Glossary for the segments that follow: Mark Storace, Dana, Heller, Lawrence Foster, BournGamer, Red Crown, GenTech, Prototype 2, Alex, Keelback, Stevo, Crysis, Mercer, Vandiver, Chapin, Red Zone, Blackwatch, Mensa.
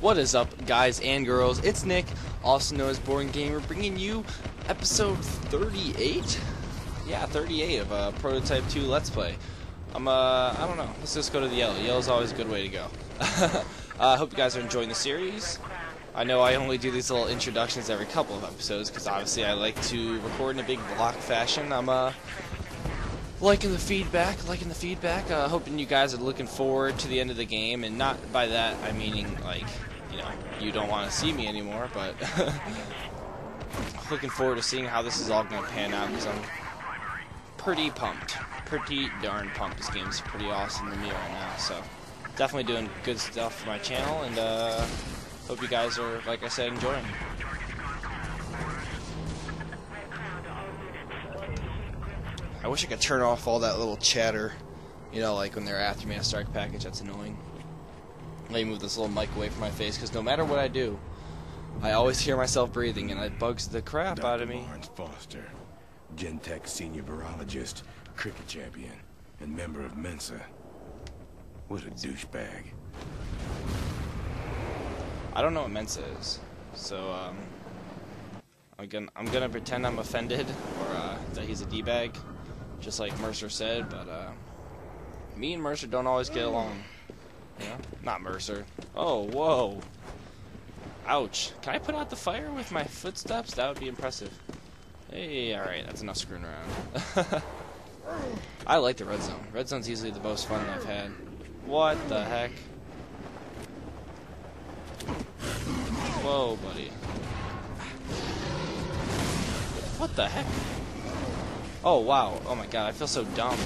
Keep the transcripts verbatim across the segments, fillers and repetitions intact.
What is up, guys and girls? It's Nick, also known as BournGamer, bringing you episode thirty-eight? Yeah, thirty-eight of uh, Prototype two Let's Play. I'm, uh, I don't know. Let's just go to the yellow. Yellow's always a good way to go. I uh, hope you guys are enjoying the series. I know I only do these little introductions every couple of episodes, because obviously I like to record in a big block fashion. I'm, uh... Liking the feedback, liking the feedback, uh, hoping you guys are looking forward to the end of the game, and not by that I meaning, like, you know, you don't want to see me anymore, but looking forward to seeing how this is all going to pan out, because I'm pretty pumped, pretty darn pumped. This game's pretty awesome to me right now, so definitely doing good stuff for my channel, and uh, hope you guys are, like I said, enjoying it. I wish I could turn off all that little chatter, you know, like when they're after me. I start a package, that's annoying. Let me move this little mic away from my face, because no matter what I do, I always hear myself breathing, and it bugs the crap Doctor out of me. Lawrence Foster, GenTech senior virologist, cricket champion, and member of Mensa. What a douchebag. I don't know what Mensa is, so um, I'm gonna I'm gonna pretend I'm offended, or uh, that he's a d-bag. Just like Mercer said, but uh, me and Mercer don't always get along. Yeah, not Mercer. Oh, whoa! Ouch! Can I put out the fire with my footsteps? That would be impressive. Hey, all right, that's enough screwing around. I like the red zone. Red zone's easily the most fun I've had. What the heck? Whoa, buddy! What the heck? Oh, wow. Oh, my God. I feel so dumb.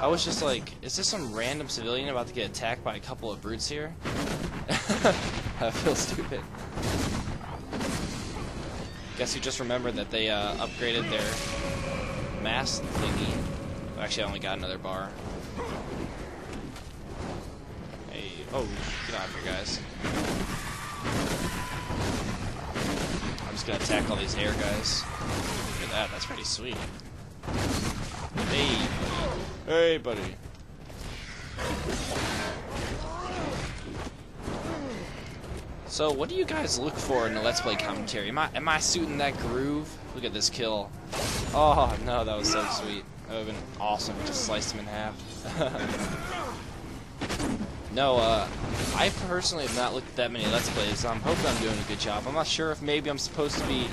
I was just like, is this some random civilian about to get attacked by a couple of brutes here? I feel stupid. Guess you just remembered that they uh, upgraded their mass thingy. Actually, I only got another bar. Hey. Oh, get out of here, guys. I'm just going to attack all these air guys. Look at that. That's pretty sweet. Hey, buddy. Hey, buddy. So, what do you guys look for in a Let's Play commentary? Am I, am I suiting that groove? Look at this kill. Oh, no, that was so sweet. That would have been awesome. Just sliced him in half. No, uh, I personally have not looked at that many Let's Plays, so I'm hoping I'm doing a good job. I'm not sure if maybe I'm supposed to be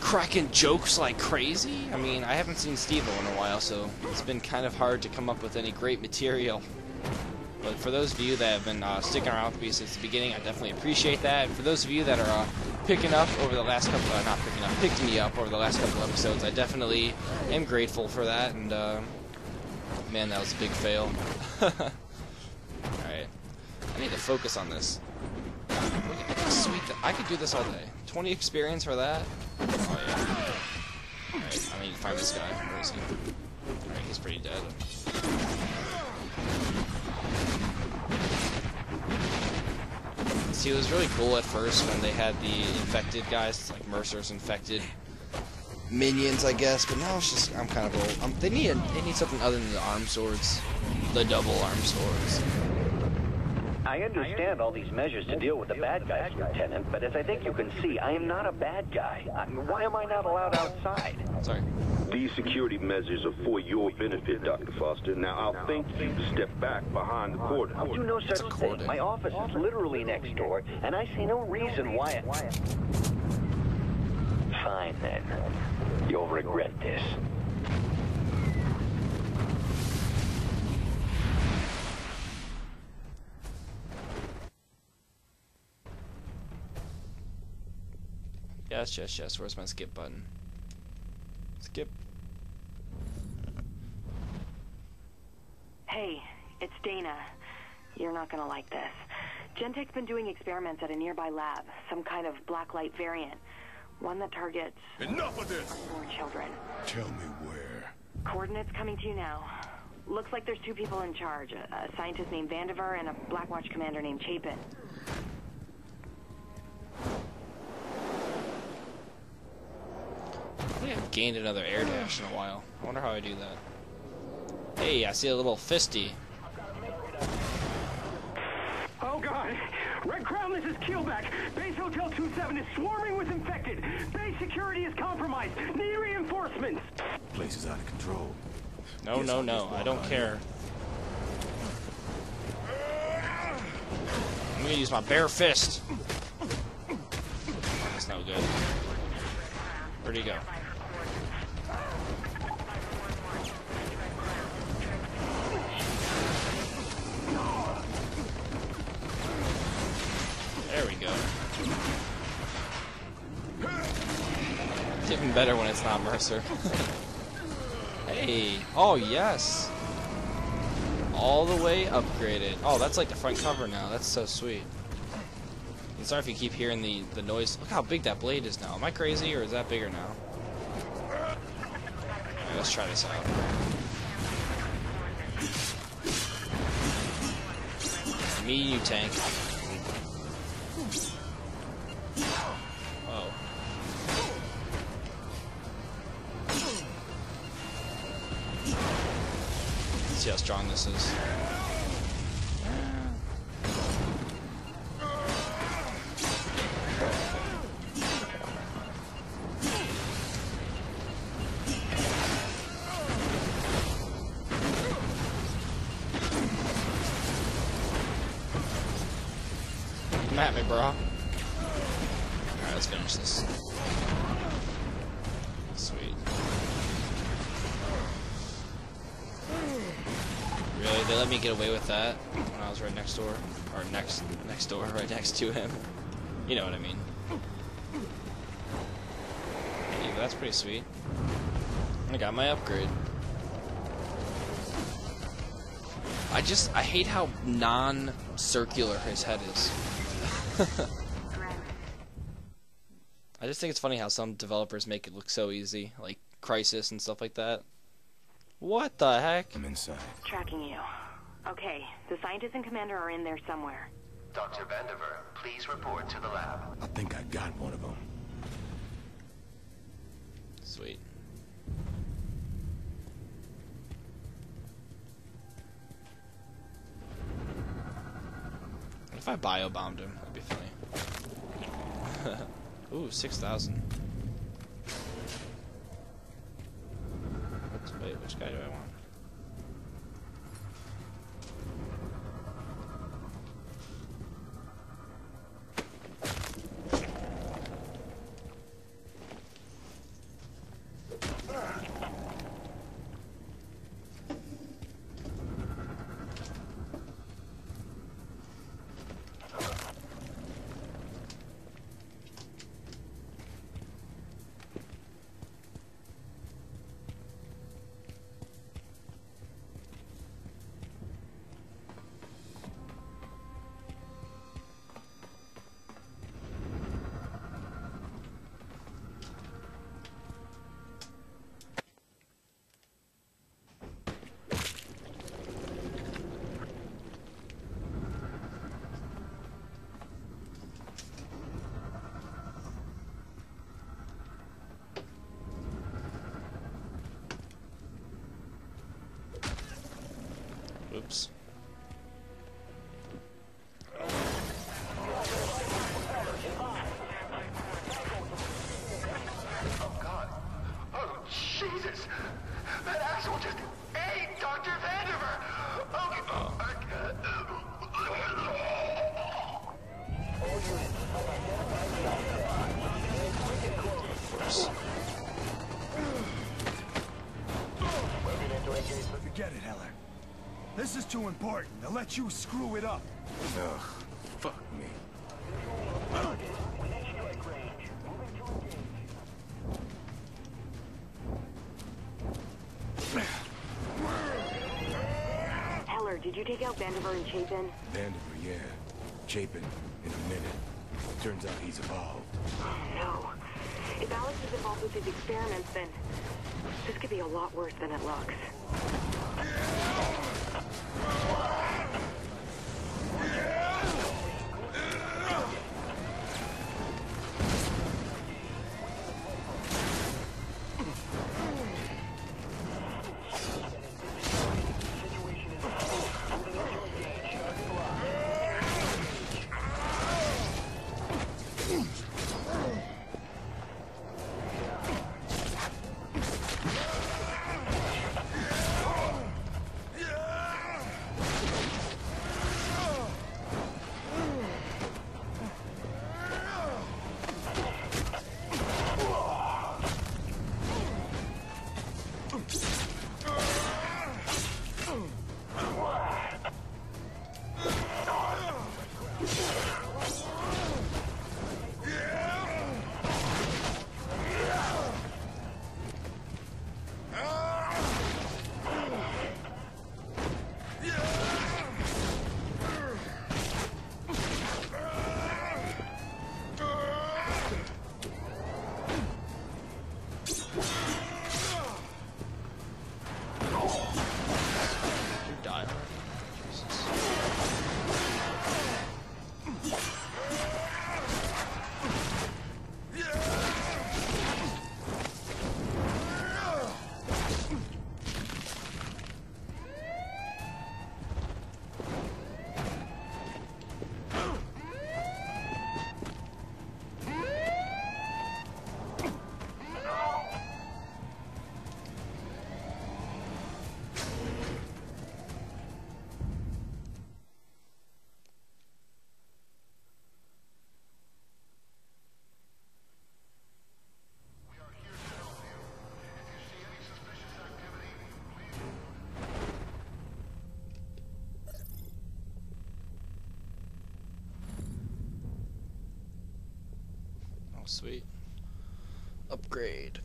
cracking jokes like crazy. I mean, I haven't seen Stevo in a while, so it's been kind of hard to come up with any great material. But for those of you that have been uh, sticking around with me since the beginning, I definitely appreciate that. And for those of you that are uh, picking up over the last couple, uh, not picking up, picked me up over the last couple episodes, I definitely am grateful for that. And uh, man, that was a big fail. All right, I need to focus on this. Look at this sweet. I could do this all day. twenty experience for that. Oh, yeah. Alright, I need to find this guy. Where is he? Alright, he's pretty dead. See, it was really cool at first when they had the infected guys, like Mercer's infected minions, I guess, but now it's just, I'm kind of old. Um, they, need a, they need something other than the arm swords. The double arm swords. I understand all these measures to deal with the bad guys, Lieutenant, but as I think you can see, I am not a bad guy. I mean, why am I not allowed outside? Sorry. These security measures are for your benefit, Doctor Foster. Now, I'll thank you to step back behind the corridor. I'll do no such thing. My office is literally next door, and I see no reason why it... Fine, then. You'll regret this. Yes, yes, yes. Where's my skip button? Skip. Hey, it's Dana. You're not gonna like this. Gentech's been doing experiments at a nearby lab, some kind of blacklight variant, one that targets. Enough of this! More children. Tell me where. Coordinates coming to you now. Looks like there's two people in charge: a scientist named Vandiver and a Blackwatch commander named Chapin. I think I've gained another air dash in a while. I wonder how I do that. Hey, I see a little fisty. Oh God! Red Crown, this is Keelback. Base Hotel two seven is swarming with infected. Base security is compromised. Need reinforcements. Place is out of control. No, yes, no, no. I don't care. I'm gonna use my bare fist. That's no good. Where'd he go? There we go. It's even better when it's not Mercer. Hey. Oh, yes. All the way upgraded. Oh, that's like the front cover now. That's so sweet. I'm sorry if you keep hearing the, the noise. Look how big that blade is now. Am I crazy or is that bigger now? Alright, let's try this out. Me, you tank. Oh. Let's see how strong this is. Come at me, bro. Alright, let's finish this. Sweet. Really? They let me get away with that when I was right next door? Or next next door, right next to him. You know what I mean. Hey, that's pretty sweet. I got my upgrade. I just, I hate how non-circular his head is. I just think it's funny how some developers make it look so easy, like Crysis and stuff like that. What the heck? I'm inside. Tracking you. Okay, the scientist and commander are in there somewhere. Doctor Vandiver, please report to the lab. I think I got one of them. Sweet. If I bio-bombed him, that'd be funny. Ooh, six thousand. Wait, which guy do I want? Oops. Oh God! Oh Jesus! That axle just ate Doctor Vandiver. Okay. Oh. Of course. Forget it, Heller. This is too important to let you screw it up. Ugh, fuck me. Uh. Heller, did you take out Vandiver and Chapin? Vandiver, yeah. Chapin, in a minute. Turns out he's evolved. Oh, no. If Alex is involved with his experiments, then this could be a lot worse than it looks. Oh, sweet. Upgrade.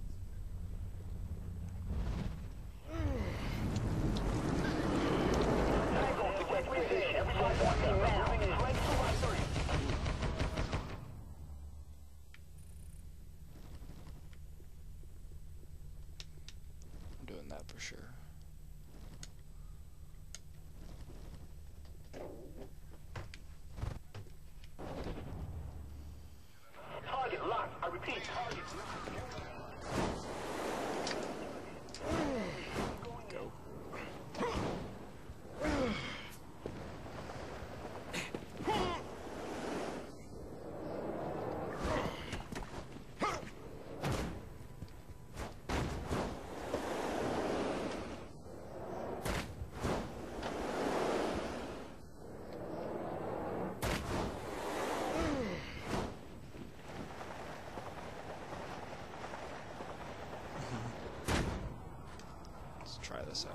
Try this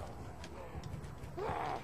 out.